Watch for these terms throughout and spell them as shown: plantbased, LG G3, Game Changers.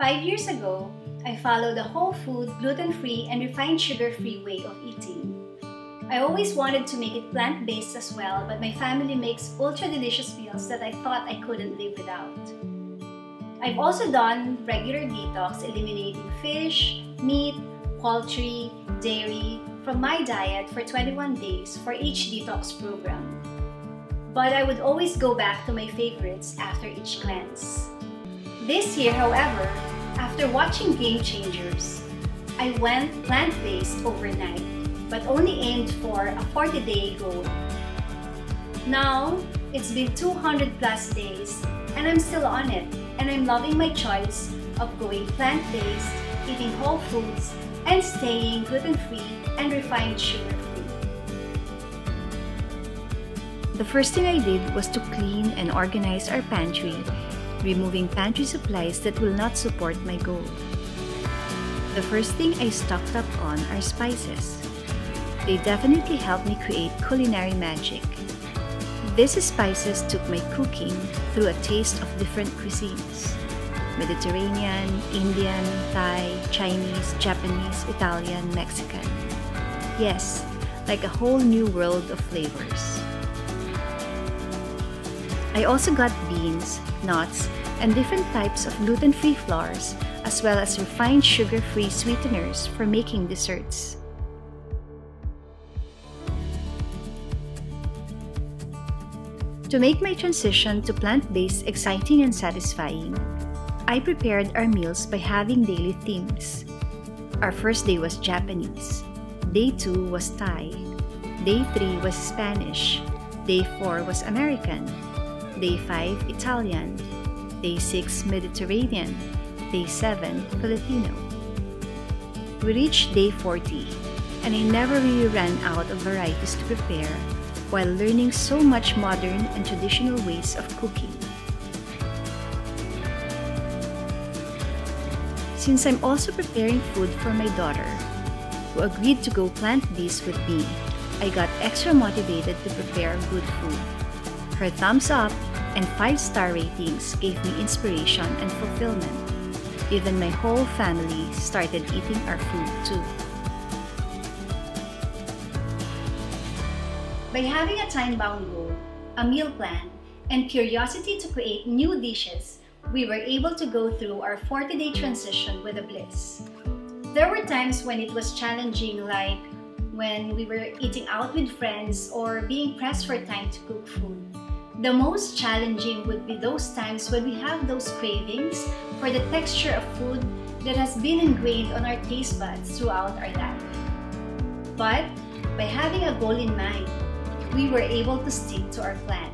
5 years ago, I followed a whole food, gluten-free, and refined sugar-free way of eating. I always wanted to make it plant-based as well, but my family makes ultra-delicious meals that I thought I couldn't live without. I've also done regular detox, eliminating fish, meat, poultry, dairy from my diet for 21 days for each detox program. But I would always go back to my favorites after each cleanse. This year, however, after watching Game Changers, I went plant-based overnight, but only aimed for a 40-day goal. Now, it's been 200 plus days and I'm still on it, and I'm loving my choice of going plant-based, eating whole foods, and staying gluten-free and refined sugar-free. The first thing I did was to clean and organize our pantry, removing pantry supplies that will not support my goal. The first thing I stocked up on are spices. They definitely helped me create culinary magic. These spices took my cooking through a taste of different cuisines: Mediterranean, Indian, Thai, Chinese, Japanese, Italian, Mexican. Yes, like a whole new world of flavors. I also got beans, nuts, and different types of gluten-free flours, as well as refined sugar-free sweeteners for making desserts. To make my transition to plant-based exciting and satisfying, I prepared our meals by having daily themes. Our first day was Japanese, day 2 was Thai, day 3 was Spanish, day 4 was American, day 5 Italian, day 6 Mediterranean, day 7 Filipino. We reached day 40, and I never really ran out of varieties to prepare, while learning so much modern and traditional ways of cooking. Since I'm also preparing food for my daughter, who agreed to go plant-based with me, I got extra motivated to prepare good food. Her thumbs up and 5-star ratings gave me inspiration and fulfillment. Even my whole family started eating our food too. By having a time-bound goal, a meal plan, and curiosity to create new dishes, we were able to go through our 40-day transition with a bliss. There were times when it was challenging, like when we were eating out with friends or being pressed for time to cook food. The most challenging would be those times when we have those cravings for the texture of food that has been ingrained on our taste buds throughout our life. But by having a goal in mind, we were able to stick to our plan.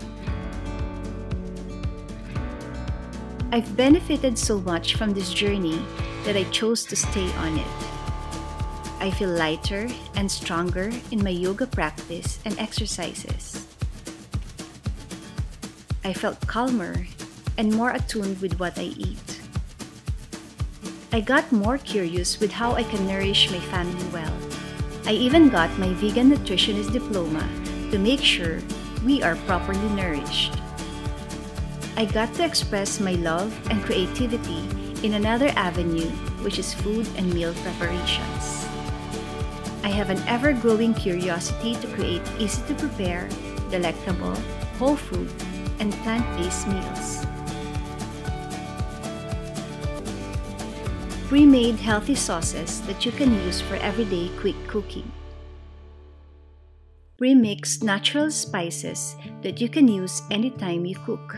I've benefited so much from this journey that I chose to stay on it. I feel lighter and stronger in my yoga practice and exercises. I felt calmer and more attuned with what I eat. I got more curious with how I can nourish my family well. I even got my vegan nutritionist diploma to make sure we are properly nourished. I got to express my love and creativity in another avenue, which is food and meal preparations. I have an ever-growing curiosity to create easy-to-prepare, delectable, whole food, and plant-based meals. Pre-made healthy sauces that you can use for everyday quick cooking. Premix natural spices that you can use anytime you cook.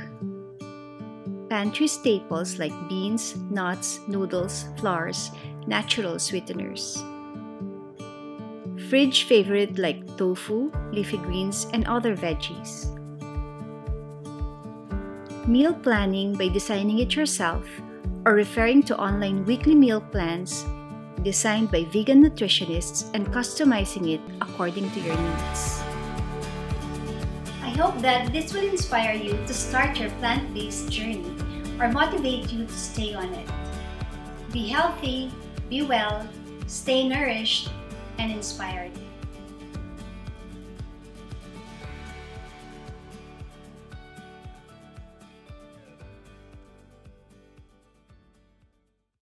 Pantry staples like beans, nuts, noodles, flours, natural sweeteners. Fridge favorite like tofu, leafy greens, and other veggies. Meal planning by designing it yourself or referring to online weekly meal plans designed by vegan nutritionists and customizing it according to your needs. I hope that this will inspire you to start your plant-based journey or motivate you to stay on it. Be healthy, be well, stay nourished, and inspired.